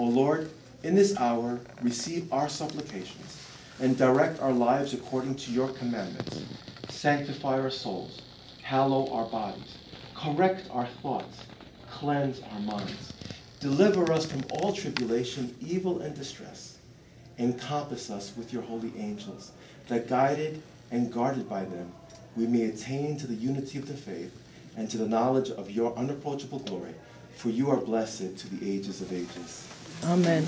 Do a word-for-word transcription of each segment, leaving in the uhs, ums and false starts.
O Lord, in this hour, receive our supplications and direct our lives according to your commandments. Sanctify our souls, hallow our bodies, correct our thoughts, cleanse our minds. Deliver us from all tribulation, evil, and distress. Encompass us with your holy angels, that guided and guarded by them, we may attain to the unity of the faith and to the knowledge of your unapproachable glory, for you are blessed to the ages of ages. Amen.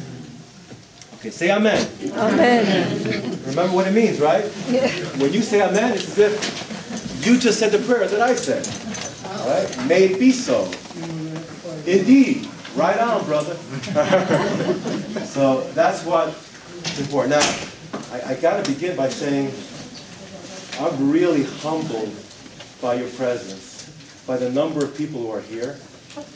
Okay, say amen. Amen. Remember what it means, right? Yeah. When you say amen, it's as if you just said the prayer that I said. All right? May it be so. Indeed. Right on, brother. So that's what's important. Now, I, I got to begin by saying I'm really humbled by your presence, by the number of people who are here.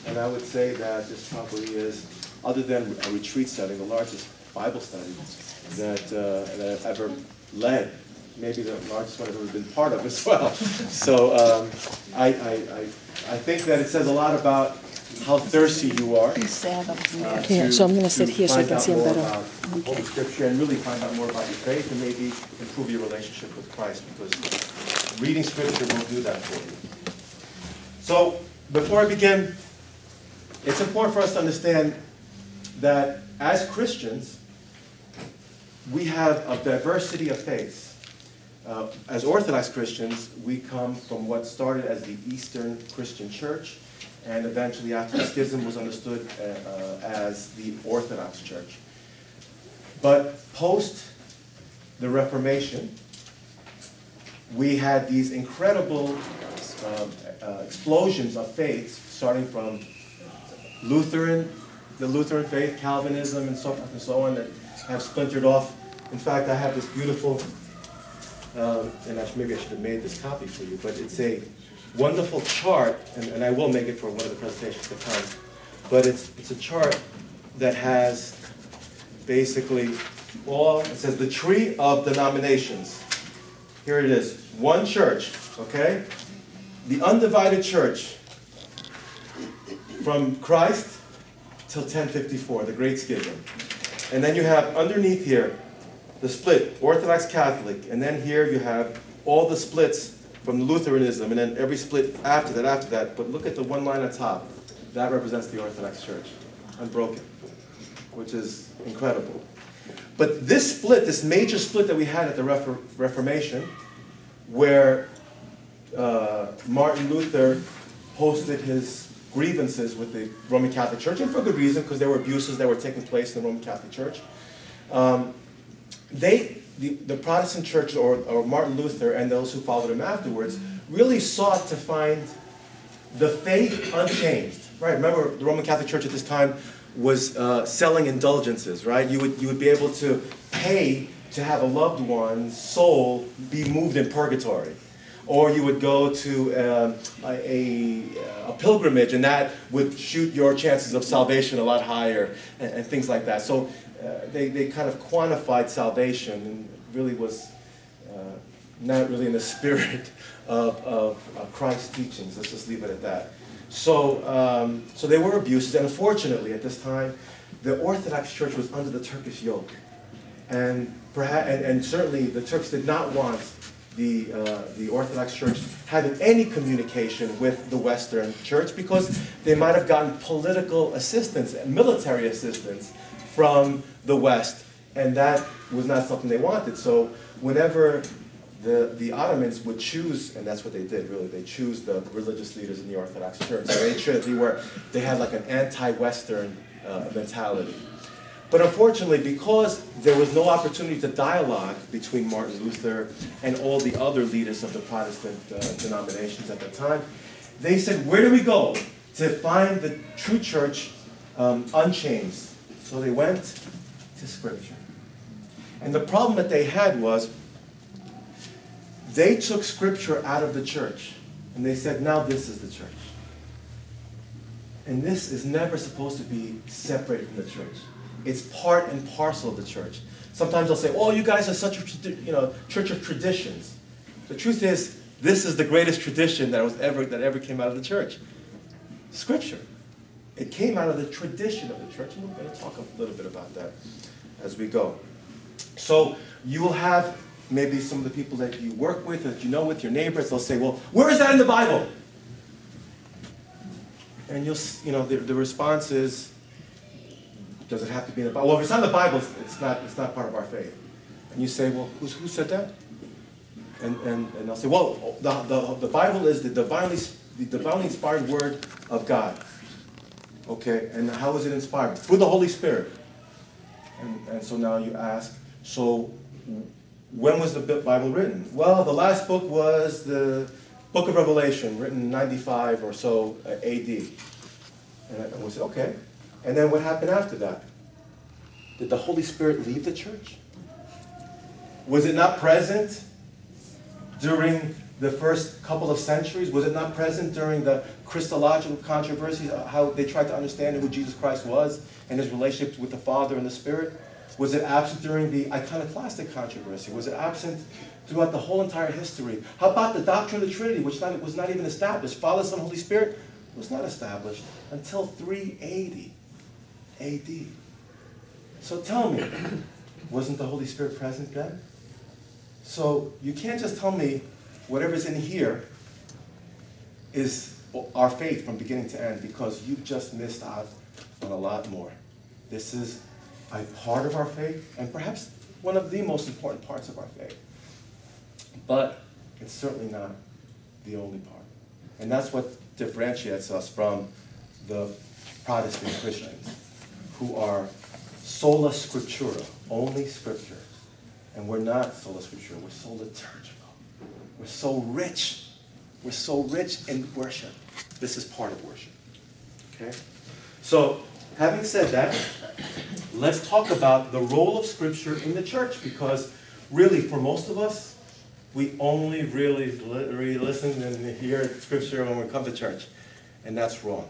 And I would say that this probably is, other than a retreat setting, the largest Bible study that, uh, that I've ever led. Maybe the largest one I've ever been part of as well. So um, I, I, I, I think that it says a lot about how thirsty you are. Uh, to, so I'm going to sit here so I can see him better. Okay. Holy Scripture, and really find out more about your faith and maybe improve your relationship with Christ, because reading Scripture will do that for you. So before I begin, it's important for us to understand that as Christians, we have a diversity of faiths. Uh, as Orthodox Christians, we come from what started as the Eastern Christian Church, and eventually after the schism was understood uh, uh, as the Orthodox Church. But post the Reformation, we had these incredible uh, uh, explosions of faiths, starting from Lutheran, the Lutheran faith, Calvinism, and so forth and so on, that have splintered off. In fact, I have this beautiful, uh, and I, maybe I should have made this copy for you, but it's a wonderful chart, and, and I will make it for one of the presentations to come, but it's, it's a chart that has basically all, it says the tree of denominations. Here it is, one church, okay? The undivided church from Christ till ten fifty-four, the Great Schism. And then you have underneath here the split, Orthodox Catholic, and then here you have all the splits from Lutheranism, and then every split after that, after that. But look at the one line on top. That represents the Orthodox Church, unbroken, which is incredible. But this split, this major split that we had at the Refor Reformation, where uh, Martin Luther hosted his grievances with the Roman Catholic Church, and for good reason, because there were abuses that were taking place in the Roman Catholic Church, um, they The, the Protestant church, or, or Martin Luther and those who followed him afterwards, really sought to find the faith unchanged. Right? Remember, the Roman Catholic Church at this time was uh, selling indulgences. Right? You would, you would be able to pay to have a loved one's soul be moved in purgatory. Or you would go to uh, a, a, a pilgrimage, and that would shoot your chances of salvation a lot higher, and, and things like that. So Uh, they, they kind of quantified salvation, and really was uh, not really in the spirit of, of, of Christ's teachings. Let's just leave it at that. So, um, so they were abuses, and unfortunately at this time, the Orthodox Church was under the Turkish yoke. And, perhaps, and, and certainly the Turks did not want the, uh, the Orthodox Church having any communication with the Western Church, because they might have gotten political assistance and military assistance from the West, and that was not something they wanted. So whenever the, the Ottomans would choose, and that's what they did really, they choose the religious leaders in the Orthodox Church. They made sure that they, were, they had like an anti-Western uh, mentality. But unfortunately, because there was no opportunity to dialogue between Martin Luther and all the other leaders of the Protestant uh, denominations at the time, they said, where do we go to find the true church um, unchanged? So they went to Scripture. And the problem that they had was they took Scripture out of the church. And they said, now this is the church. And this is never supposed to be separated from the church. It's part and parcel of the church. Sometimes they'll say, oh, you guys are such a you know, church of traditions. The truth is, this is the greatest tradition that was ever, that ever came out of the church. Scripture. It came out of the tradition of the church, and we're going to talk a little bit about that as we go. So you will have maybe some of the people that you work with, that you know with, your neighbors, they'll say, well, where is that in the Bible? And you'll, you know, the, the response is, does it have to be in the Bible? Well, if it's not in the Bible, it's not, it's not part of our faith. And you say, well, who's, who said that? And, and, and they'll say, well, the, the, the Bible is the divinely, the divinely inspired word of God. Okay, and how is it inspired? Through the Holy Spirit. And, and so now you ask, so when was the Bible written? Well, the last book was the Book of Revelation, written in ninety-five or so A D. And, and we said, okay. And then what happened after that? Did the Holy Spirit leave the church? Was it not present during the first couple of centuries? Was it not present during the Christological controversies, how they tried to understand who Jesus Christ was and his relationship with the Father and the Spirit? Was it absent during the iconoclastic controversy? Was it absent throughout the whole entire history? How about the doctrine of the Trinity, which not, was not even established? Father, Son, Holy Spirit was not established until three eighty A D So tell me, wasn't the Holy Spirit present then? So you can't just tell me whatever's in here is our faith from beginning to end, because you've just missed out on a lot more. This is a part of our faith, and perhaps one of the most important parts of our faith. But it's certainly not the only part. And that's what differentiates us from the Protestant Christians, who are sola scriptura, only scripture. And we're not sola scriptura, we're sola liturgical. We're so rich. We're so rich in worship. This is part of worship. Okay? So, having said that, let's talk about the role of Scripture in the church, because really, for most of us, we only really listen and hear Scripture when we come to church, and that's wrong.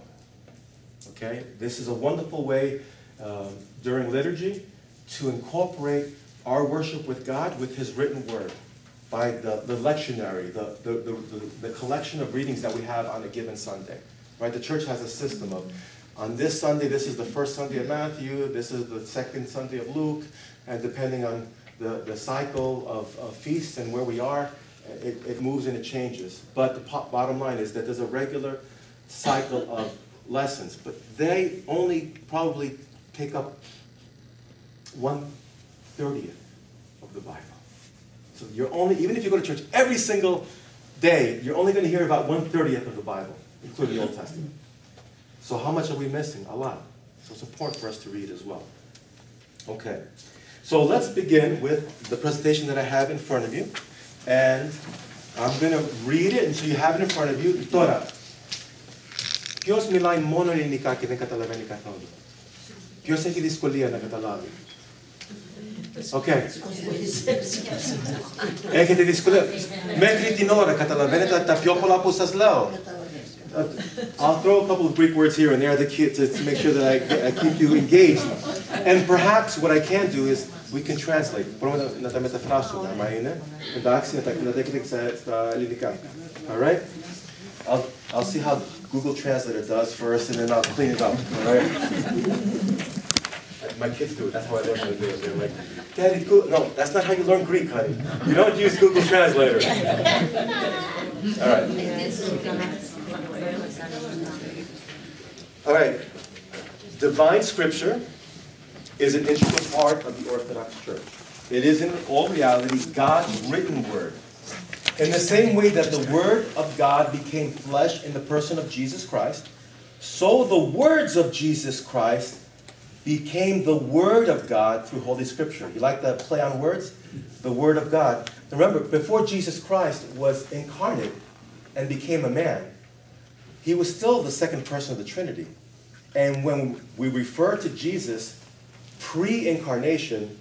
Okay? This is a wonderful way um, during liturgy to incorporate our worship with God with His written Word by the, the lectionary, the, the, the, the, the collection of readings that we have on a given Sunday. Right? The church has a system of, on this Sunday, this is the first Sunday of Matthew, this is the second Sunday of Luke, and depending on the, the cycle of, of feasts and where we are, it, it moves and it changes. But the bottom line is that there's a regular cycle of lessons, but they only probably take up one thirtieth of the Bible. So you're only, even if you go to church every single day, you're only going to hear about one thirtieth of the Bible, including the Old Testament. So how much are we missing? A lot. So it's important for us to read as well. Okay. So let's begin with the presentation that I have in front of you. And I'm going to read it, and so you have it in front of you. Τώρα, ποιος μιλάει μόνο ελληνικά και δεν καταλαβαίνει καθόλου? Ποιος έχει δυσκολία να καταλάβει? Okay. Έχετε δυσκολία? Μέχρι την ώρα καταλαβαίνετε τα πιο πολλά που σας λέω? I'll throw a couple of Greek words here and there to make sure that I, I keep you engaged. And perhaps what I can do is we can translate. All right? I'll, I'll see how Google Translator does first, and then I'll clean it up. All right? My kids do it. That's how I learn how to do it. They're like, Daddy, no, that's not how you learn Greek, honey. You don't use Google Translator. All right. All right, divine scripture is an integral part of the Orthodox Church. It is in all reality God's written word. In the same way that the word of God became flesh in the person of Jesus Christ, so the words of Jesus Christ became the word of God through Holy Scripture. You like that play on words? The word of God. Remember, before Jesus Christ was incarnate and became a man, He was still the second person of the Trinity. And when we refer to Jesus pre-incarnation,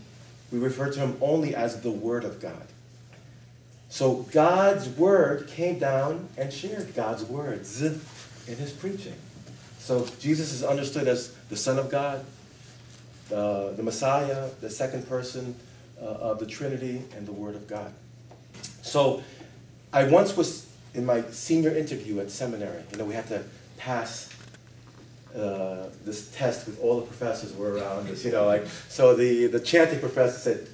we refer to him only as the Word of God. So God's Word came down and shared God's words in his preaching. So Jesus is understood as the Son of God, the, the Messiah, the second person uh, of the Trinity, and the Word of God. So I once was in my senior interview at seminary. You know, we had to pass uh, this test with all the professors were around us, you know, like, so the, the chanting professor said,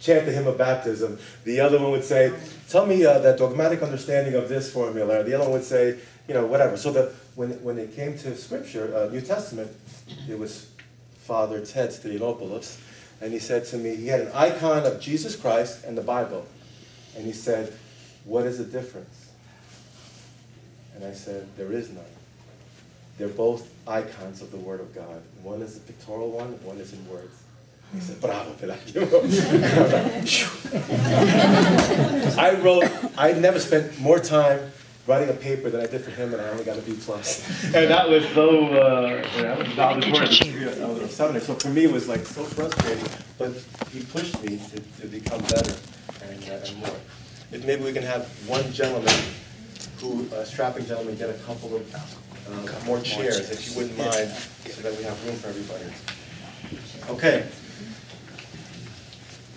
chant the hymn of baptism. The other one would say, tell me uh, that dogmatic understanding of this formula. The other one would say, you know, whatever. So the, when, when it came to Scripture, uh, New Testament, it was Father Ted Stilopoulos, and he said to me, he had an icon of Jesus Christ and the Bible. And he said, what is the difference? And I said, there is none. They're both icons of the Word of God. One is a pictorial one, one is in words. He said, bravo, Pelagio. I, I wrote, I never spent more time writing a paper than I did for him, and I only got a B plus. And that was so, uh, that was valedictorian. So for me, it was like so frustrating, but he pushed me to, to become better and, uh, and more. If maybe we can have one gentleman, who, a uh, strapping gentleman, get a couple of uh, more chairs, if you wouldn't mind, so that we have room for everybody. Okay.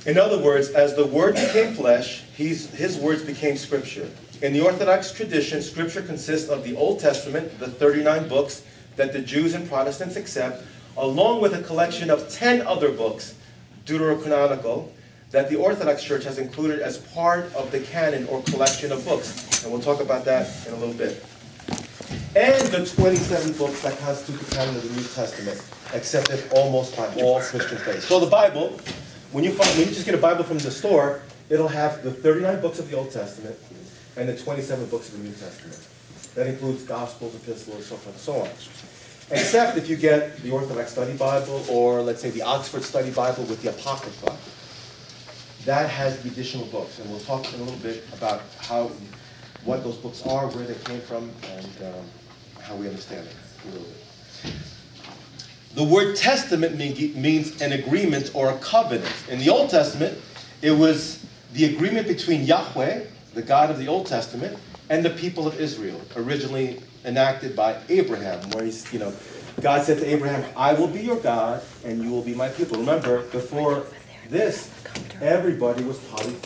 In other words, as the Word became flesh, he's, his words became Scripture. In the Orthodox tradition, Scripture consists of the Old Testament, the thirty-nine books that the Jews and Protestants accept, along with a collection of ten other books, deuterocanonical, that the Orthodox Church has included as part of the canon or collection of books. And we'll talk about that in a little bit. And the twenty-seven books that constitute the canon of the New Testament, accepted almost by all Christian faiths. So the Bible, when you, find, when you just get a Bible from the store, it'll have the thirty-nine books of the Old Testament and the twenty-seven books of the New Testament. That includes Gospels, Epistles, so forth and so on. Except if you get the Orthodox Study Bible or, let's say, the Oxford Study Bible with the Apocrypha. That has the additional books, and we'll talk in a little bit about how, what those books are, where they came from, and um, how we understand it a little bit. The word testament mean, means an agreement or a covenant. In the Old Testament, it was the agreement between Yahweh, the God of the Old Testament, and the people of Israel, originally enacted by Abraham, where he's, you know, God said to Abraham, I will be your God, and you will be my people. Remember, before this, everybody was polytheistic.